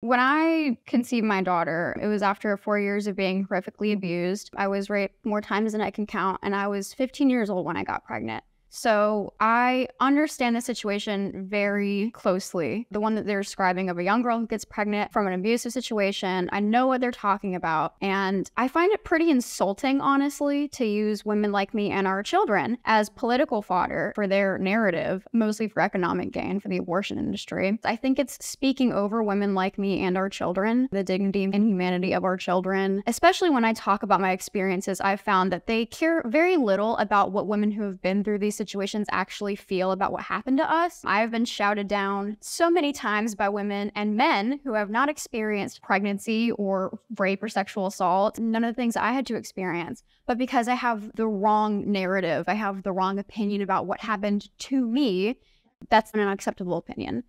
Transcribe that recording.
When I conceived my daughter, it was after 4 years of being horrifically abused. I was raped more times than I can count, and I was 15 years old when I got pregnant. So I understand the situation very closely. The one that they're describing of a young girl who gets pregnant from an abusive situation, I know what they're talking about. And I find it pretty insulting, honestly, to use women like me and our children as political fodder for their narrative, mostly for economic gain for the abortion industry. I think it's speaking over women like me and our children, the dignity and humanity of our children. Especially when I talk about my experiences, I've found that they care very little about what women who have been through these situations actually feel about what happened to us. I have been shouted down so many times by women and men who have not experienced pregnancy or rape or sexual assault, none of the things I had to experience. But because I have the wrong narrative, I have the wrong opinion about what happened to me, that's an unacceptable opinion.